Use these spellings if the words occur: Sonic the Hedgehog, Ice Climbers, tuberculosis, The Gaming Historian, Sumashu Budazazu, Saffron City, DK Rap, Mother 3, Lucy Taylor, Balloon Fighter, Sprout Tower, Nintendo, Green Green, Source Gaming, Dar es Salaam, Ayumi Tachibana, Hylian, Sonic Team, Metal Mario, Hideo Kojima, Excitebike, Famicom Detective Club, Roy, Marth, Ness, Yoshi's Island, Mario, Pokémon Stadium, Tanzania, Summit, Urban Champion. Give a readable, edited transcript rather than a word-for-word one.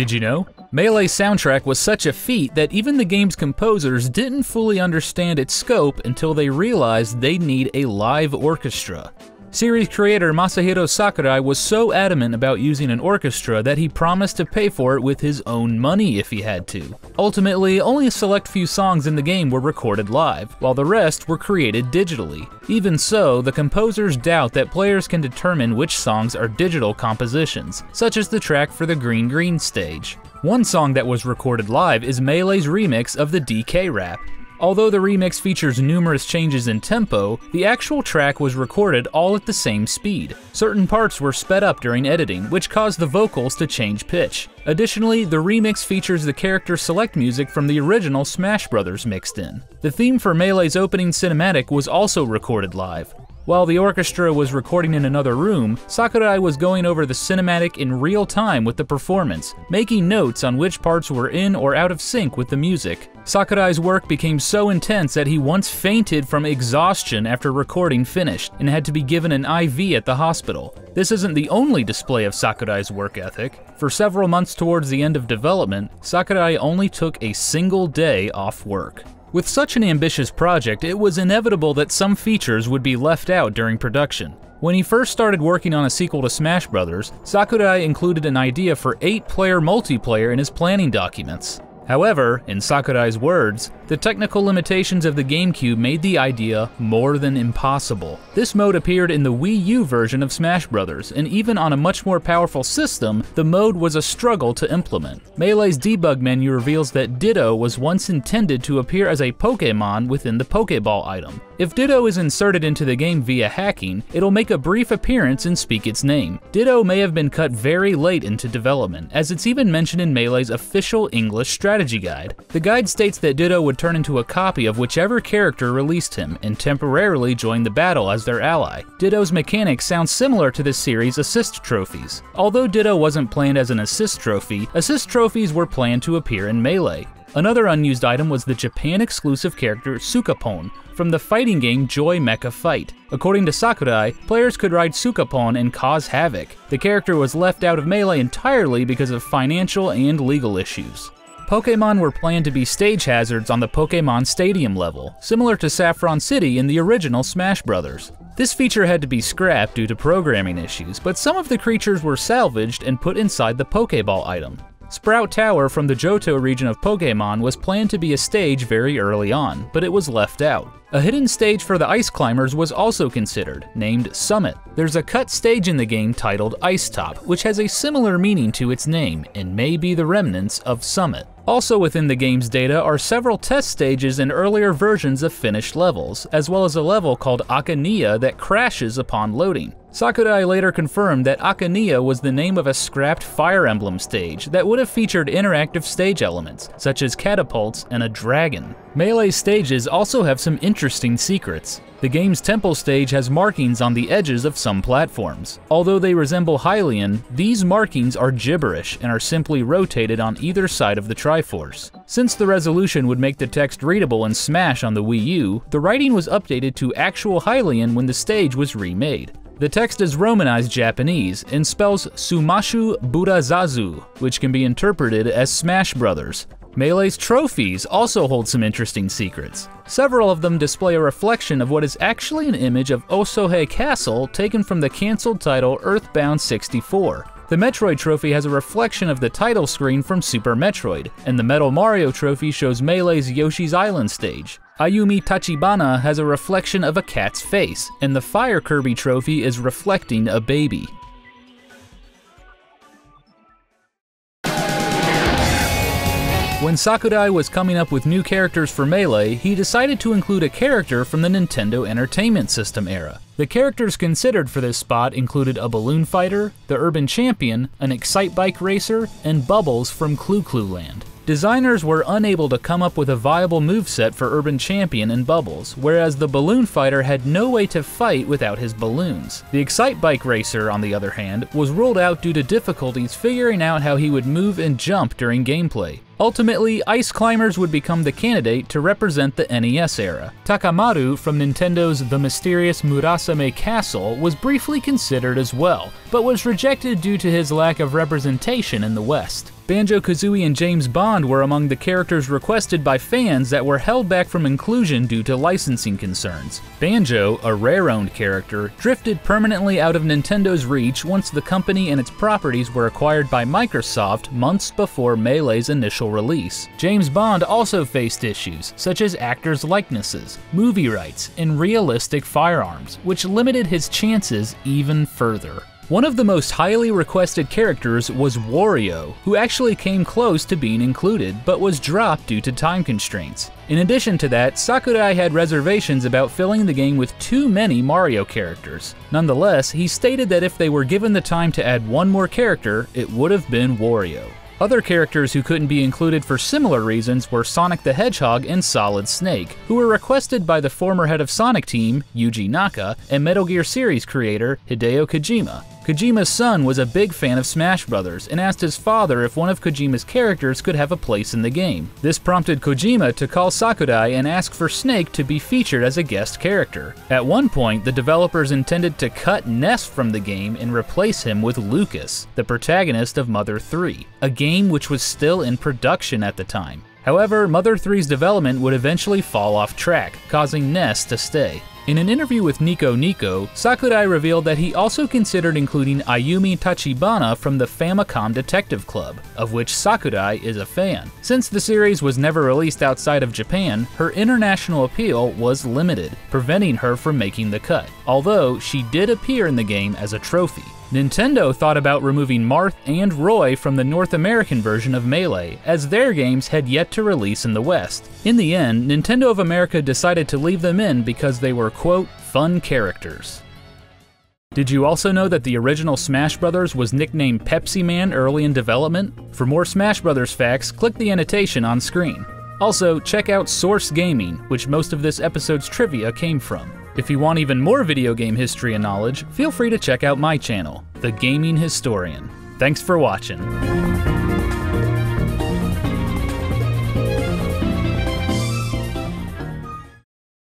Did you know? Melee's soundtrack was such a feat that even the game's composers didn't fully understand its scope until they realized they'd need a live orchestra. Series creator Masahiro Sakurai was so adamant about using an orchestra that he promised to pay for it with his own money if he had to. Ultimately, only a select few songs in the game were recorded live, while the rest were created digitally. Even so, the composers doubt that players can determine which songs are digital compositions, such as the track for the Green Green stage. One song that was recorded live is Melee's remix of the DK Rap. Although the remix features numerous changes in tempo, the actual track was recorded all at the same speed. Certain parts were sped up during editing, which caused the vocals to change pitch. Additionally, the remix features the character select music from the original Smash Bros. Mixed in. The theme for Melee's opening cinematic was also recorded live. While the orchestra was recording in another room, Sakurai was going over the cinematic in real time with the performance, making notes on which parts were in or out of sync with the music. Sakurai's work became so intense that he once fainted from exhaustion after recording finished, and had to be given an IV at the hospital. This isn't the only display of Sakurai's work ethic. For several months towards the end of development, Sakurai only took a single day off work. With such an ambitious project, it was inevitable that some features would be left out during production. When he first started working on a sequel to Smash Bros., Sakurai included an idea for 8-player multiplayer in his planning documents. However, in Sakurai's words, the technical limitations of the GameCube made the idea more than impossible. This mode appeared in the Wii U version of Smash Bros., and even on a much more powerful system, the mode was a struggle to implement. Melee's debug menu reveals that Ditto was once intended to appear as a Pokémon within the Pokéball item. If Ditto is inserted into the game via hacking, it'll make a brief appearance and speak its name. Ditto may have been cut very late into development, as it's even mentioned in Melee's official English strategy guide. The guide states that Ditto would turn into a copy of whichever character released him and temporarily join the battle as their ally. Ditto's mechanics sound similar to the series' assist trophies. Although Ditto wasn't planned as an assist trophy, assist trophies were planned to appear in Melee. Another unused item was the Japan-exclusive character Sukapon from the fighting game Joy Mecha Fight. According to Sakurai, players could ride Sukapon and cause havoc. The character was left out of Melee entirely because of financial and legal issues. Pokémon were planned to be stage hazards on the Pokémon Stadium level, similar to Saffron City in the original Smash Bros. This feature had to be scrapped due to programming issues, but some of the creatures were salvaged and put inside the Pokéball item. Sprout Tower from the Johto region of Pokémon was planned to be a stage very early on, but it was left out. A hidden stage for the Ice Climbers was also considered, named Summit. There's a cut stage in the game titled Ice Top, which has a similar meaning to its name, and may be the remnants of Summit. Also within the game's data are several test stages and earlier versions of finished levels, as well as a level called Akania that crashes upon loading. Sakurai later confirmed that Akania was the name of a scrapped Fire Emblem stage that would have featured interactive stage elements, such as catapults and a dragon. Melee stages also have some interesting secrets. The game's Temple stage has markings on the edges of some platforms. Although they resemble Hylian, these markings are gibberish and are simply rotated on either side of the Triforce. Since the resolution would make the text readable in Smash on the Wii U, the writing was updated to actual Hylian when the stage was remade. The text is Romanized Japanese and spells Sumashu Budazazu, which can be interpreted as Smash Brothers. Melee's trophies also hold some interesting secrets. Several of them display a reflection of what is actually an image of Osohe Castle taken from the cancelled title Earthbound 64. The Metroid trophy has a reflection of the title screen from Super Metroid, and the Metal Mario trophy shows Melee's Yoshi's Island stage. Ayumi Tachibana has a reflection of a cat's face, and the Fire Kirby trophy is reflecting a baby. When Sakurai was coming up with new characters for Melee, he decided to include a character from the Nintendo Entertainment System era. The characters considered for this spot included a Balloon Fighter, the Urban Champion, an Excitebike racer, and Bubbles from Clue Clue Land. Designers were unable to come up with a viable moveset for Urban Champion and Bubbles, whereas the Balloon Fighter had no way to fight without his balloons. The Excitebike racer, on the other hand, was ruled out due to difficulties figuring out how he would move and jump during gameplay. Ultimately, Ice Climbers would become the candidate to represent the NES era. Takamaru from Nintendo's The Mysterious Murasame Castle was briefly considered as well, but was rejected due to his lack of representation in the West. Banjo-Kazooie and James Bond were among the characters requested by fans that were held back from inclusion due to licensing concerns. Banjo, a Rare-owned character, drifted permanently out of Nintendo's reach once the company and its properties were acquired by Microsoft months before Melee's initial release. James Bond also faced issues, such as actors' likenesses, movie rights, and realistic firearms, which limited his chances even further. One of the most highly requested characters was Wario, who actually came close to being included, but was dropped due to time constraints. In addition to that, Sakurai had reservations about filling the game with too many Mario characters. Nonetheless, he stated that if they were given the time to add one more character, it would have been Wario. Other characters who couldn't be included for similar reasons were Sonic the Hedgehog and Solid Snake, who were requested by the former head of Sonic Team, Yuji Naka, and Metal Gear series creator Hideo Kojima. Kojima's son was a big fan of Smash Bros. And asked his father if one of Kojima's characters could have a place in the game. This prompted Kojima to call Sakurai and ask for Snake to be featured as a guest character. At one point, the developers intended to cut Ness from the game and replace him with Lucas, the protagonist of Mother 3, a game which was still in production at the time. However, Mother 3's development would eventually fall off track, causing Ness to stay. In an interview with Nico Nico, Sakurai revealed that he also considered including Ayumi Tachibana from the Famicom Detective Club, of which Sakurai is a fan. Since the series was never released outside of Japan, her international appeal was limited, preventing her from making the cut, although she did appear in the game as a trophy. Nintendo thought about removing Marth and Roy from the North American version of Melee, as their games had yet to release in the West. In the end, Nintendo of America decided to leave them in because they were, quote, fun characters. Did you also know that the original Smash Bros. Was nicknamed Pepsi Man early in development? For more Smash Bros. Facts, click the annotation on screen. Also, check out Source Gaming, which most of this episode's trivia came from. If you want even more video game history and knowledge, feel free to check out my channel, The Gaming Historian. Thanks for watching.